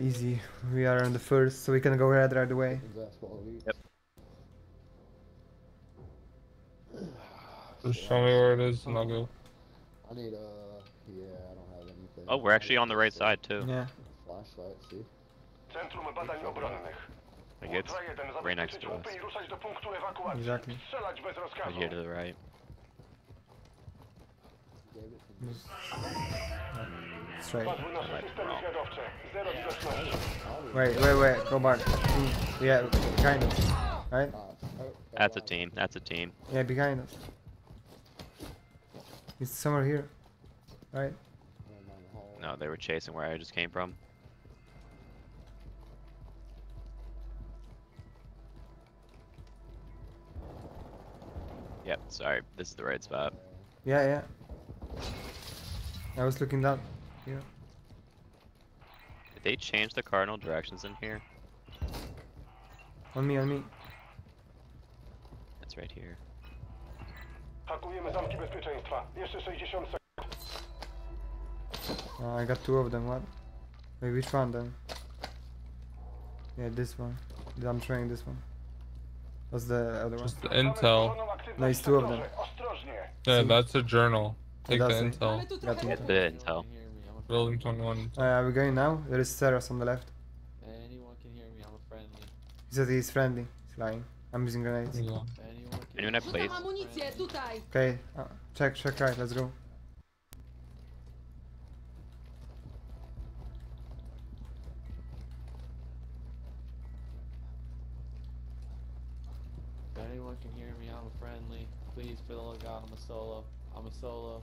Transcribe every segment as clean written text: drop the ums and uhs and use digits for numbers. Easy. We are on the first, so we can go red right away. That's what we... Yep. Just show me where it is and I'll go. I need yeah, I don't have anything. Oh, we're actually on the right side too. Yeah. Flashlight, see? I guess it's right next to us. Exactly. Right here to the right. That's right. Wait, go back. Yeah, behind us. Right? That's a team, that's a team. Yeah, behind us. It's somewhere here. Right? No, they were chasing where I just came from. Yep, sorry, this is the right spot. Yeah, yeah. I was looking down here. Did they change the cardinal directions in here? On me. That's right here. I got two of them, what? Wait, which one then? Yeah, this one. I'm trying this one. What's the other one? Just the intel. No, it's two of them. Yeah, that's a journal. Take the intel. Get the intel. Building 21. Are we going now? There is Ceros on the left. Anyone can hear me, I'm a friendly. He said he's friendly. He's lying. I'm using grenades. Yeah. Anyone have plates? Okay, check right, let's go. Anyone can hear me, I'm a friendly. Please, for the love of God, I'm a solo.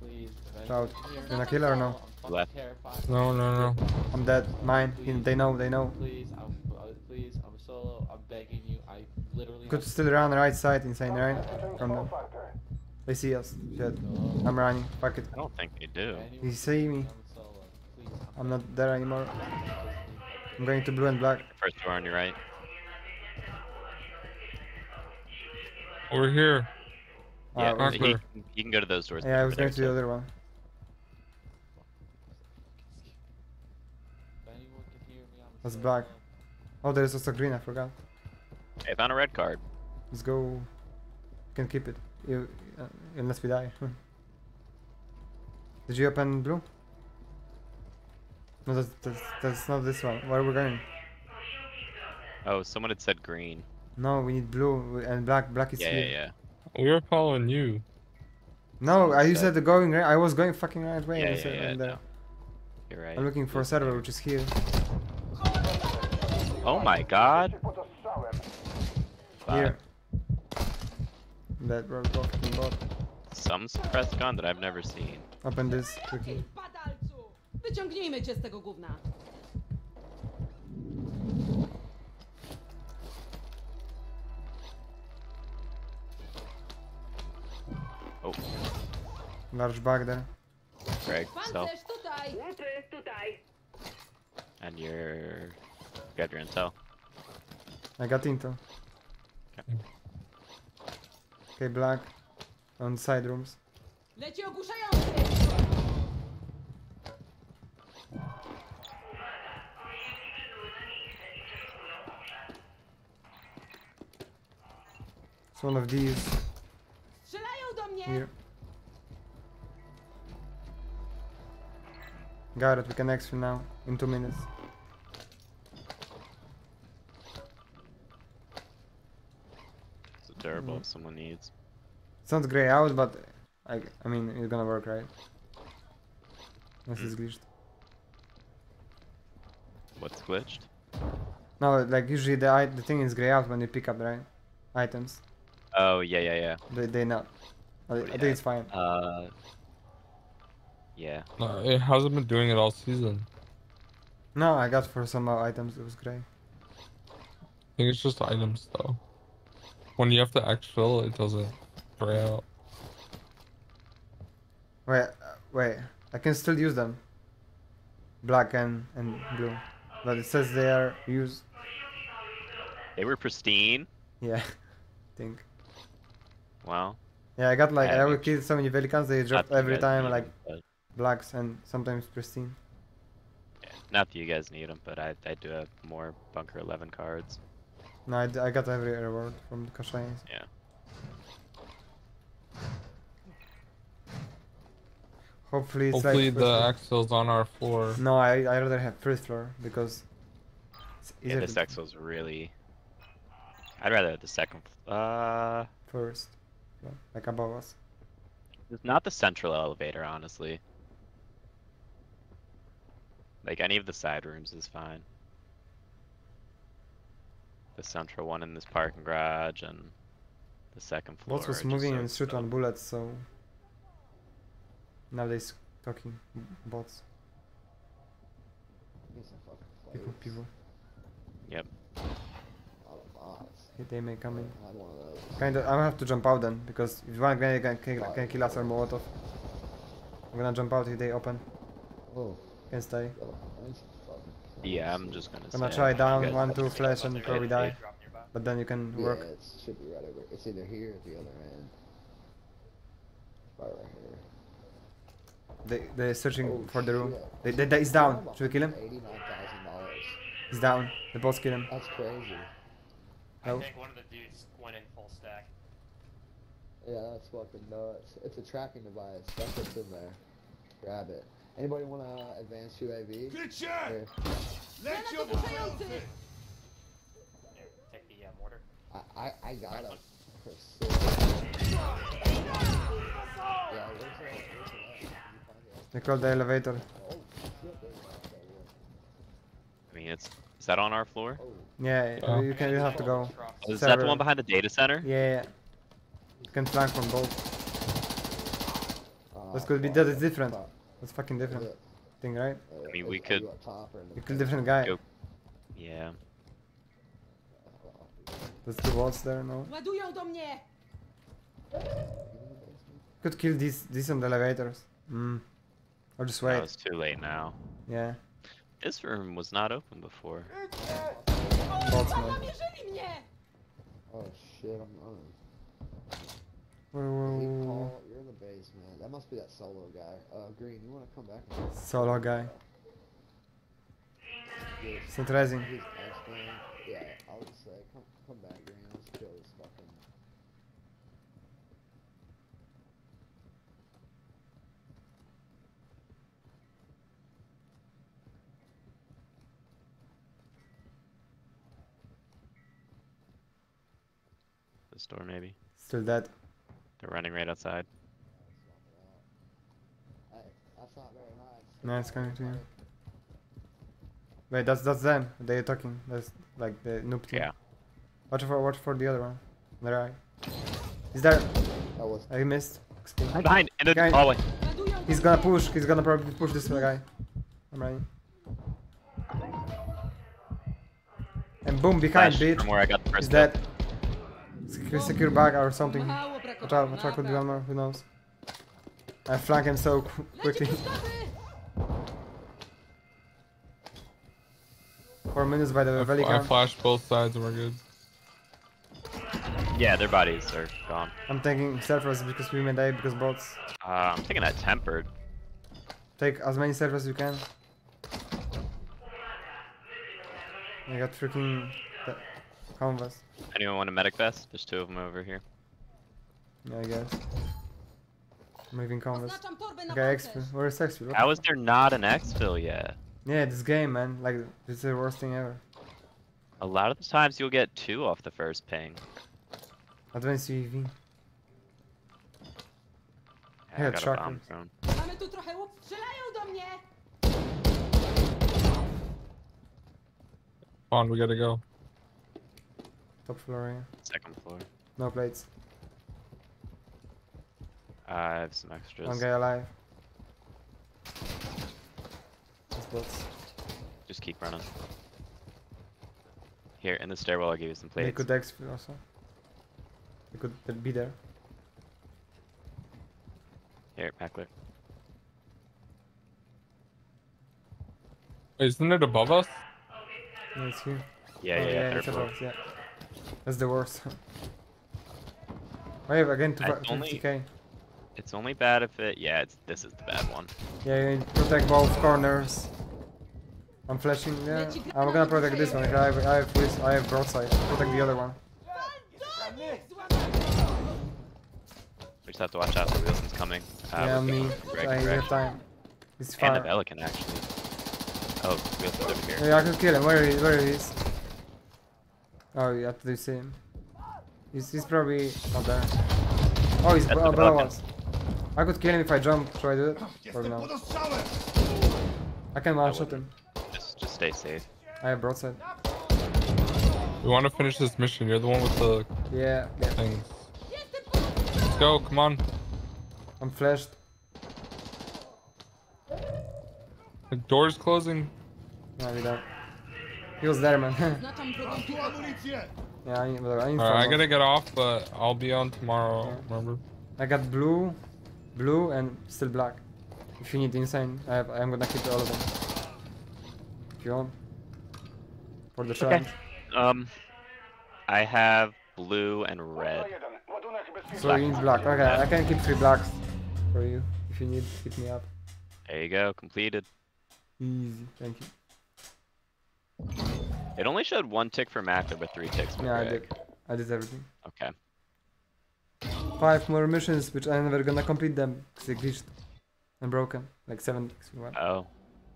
Please, out. Gonna kill or no? Left. No. I'm dead. Mine. Please, they know. Please, I'm solo. I'm begging you. I literally. Could still run right side, insane, right? From them. They see us. Shit. I'm running. Fuck it. I don't think they do. They see me. I'm not there anymore. I'm going to blue and black. First door on your right. Over here. Yeah, he can go to those doors. Yeah, I was going to the other one. That's black. Oh, there's also green, I forgot. I found a red card. Let's go. You can keep it. Unless we die. Did you open blue? No, that's not this one. Where are we going? Oh, someone had said green. No, we need blue and black. Black is here. Yeah. We were following you. No, I said the going right. I was going fucking right way. Yeah, and no. You're right. I'm looking for a server, which is here. Oh my God. Here. That road fucking bot. Some suppressed gun that I've never seen. Open this quickly. Wyciągnijmy cię z tego gówna. Oh. Large bag there. Greg, so. And you're... You got your intel. I got intel. Okay, black. On side rooms. It's one of these. Here. Got it, we can exfil now in 2 minutes. It's a terrible if someone needs. It's not grey out, but I mean it's gonna work, right? This is glitched. What's glitched? No, like usually the thing is grey out when you pick up, right? Items. Oh yeah. They not. I think it's fine. Yeah. No, it hasn't been doing it all season. No, I got for some items, it was grey. I think it's just items though. When you have to exfil, it doesn't grey out. Wait, I can still use them. Black and blue. But it says they are used. They were pristine? Yeah, I think. Wow. Yeah, I got like, I would kill so many pelicans, they drop every time like blacks and sometimes pristine. Not that you guys need them, but I do have more Bunker 11 cards. No, I got every reward from Kashayin. Yeah. Hopefully, the axle's on our floor. No, I rather have first floor because. Yeah, this axle's really. I'd rather have the second. First, like above us. It's not the central elevator, honestly. Like any of the side rooms is fine. The central one in this parking garage and the second floor. What was moving and shoot on bullets, so. Now they're talking bots. People. Yep. Hey, they may come in. Kinda, I will have to jump out then because if one grenade can kill us or Molotov. I'm gonna jump out if they open. Oh. Can stay. Yeah, I'm just gonna. I'm gonna try down 1, 2 flash and probably die, but then you can work. Yeah, it should be right over. It's either here or the other end. Right here. They're searching for the room. He's down. Should we kill him? He's down. The boss kill him. That's crazy. I think one of the dudes went in full stack. Yeah, that's fucking nuts. It's a tracking device. That's what's in there. Grab it. Anybody want to advance UAV? Good shot! Here. Let your bullets in! Here, take the mortar. I got him. Yeah, they called the elevator. I mean, is that on our floor? Yeah, oh. You have to go. Oh, is that the one behind the data center? Yeah. You can flank from both. This could be. That is different. That's fucking different thing, right? I mean, we could. You kill different guy. Go. Yeah. There's the walls there, no? Could kill these on the elevators. Hmm. Or just wait. No, it's too late now. Yeah. This room was not open before. Oh shit, I'm on. Paul, you're in the basement. That must be that solo guy. Green, you wanna come back? Solo guy. Centralizing. Yeah, I'll just say, come back, Green. Let's kill this fucking. Store maybe. Still dead. They're running right outside. Hey, that's not very nice. No, it's coming to you. Wait, that's them. They're talking. That's like the noob team. Yeah. Watch for the other one. Where are you? He's there. I missed. I'm behind. In the hallway. He's gonna push. He's gonna probably push this guy. I'm running. And boom, behind, bitch. From where I got the first dead. Secure back or something. Watch out, could be one more, who knows. I flank him so quickly. 4 minutes by the Velikan. I flashed both sides and we're good. Yeah, their bodies are gone. I'm taking self-res because we made A because bots. I'm taking that tempered. Take as many self-res as you can. I got freaking... Convest. Anyone want a medic vest? There's 2 of them over here. Yeah, I guess. I'm leaving Convest. Okay, exfil. Where is exfil? How is there not an exfil yet? Yeah, this game, man. Like, this is the worst thing ever. A lot of the times you'll get 2 off the first ping. Advanced UAV. I got a bomb thrown. On, we gotta go. Top floor, yeah. Second floor. No plates. I have some extras. One guy alive. That's bots. Just keep running. Here, in the stairwell I'll give you some plates. They could exfil also. They could be there. Here, Packler. Wait, isn't it above us? No, it's here. Yeah, third floor. Above, yeah. That's the worst. Wait, again, 50k. It's only bad if it... Yeah, this is the bad one. Yeah, you protect both corners. I'm flashing. Yeah. I'm gonna protect this one. I have broadside. Protect the other one. We just have to watch out for Wilson's coming. Yeah, me. I have time. It's fine. And the Pelican actually. Oh, Wilson's over here. Yeah, I can kill him. Where he is? Oh, you have to see him. He's probably not there. Oh, he's above us. I could kill him if I jump. Should I do it? Or no? I can one shot him. Just stay safe. I have broadside. We want to finish this mission. You're the one with the things. Let's go. Come on. I'm flashed. The door's closing. No, we don't. He was there, man. Yeah, I need I gotta get off, but I'll be on tomorrow. Yeah. Remember? I got blue, and still black. If you need insane, I'm gonna keep all of them. If you want. For the challenge. I have blue and red. So you need black. Okay, I can keep 3 blacks for you. If you need, hit me up. There you go, completed. Easy, thank you. It only showed 1 tick for Mac, but 3 ticks for Greg. I did everything. Okay. 5 more missions, which I'm never gonna complete them, because they glitched and broken. Like 7 ticks for one. Oh,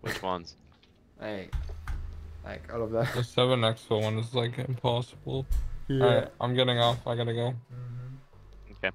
which ones? Like all of that. The 7 expo one is like impossible. Yeah. Alright, I'm getting off, I gotta go. Mm-hmm. Okay.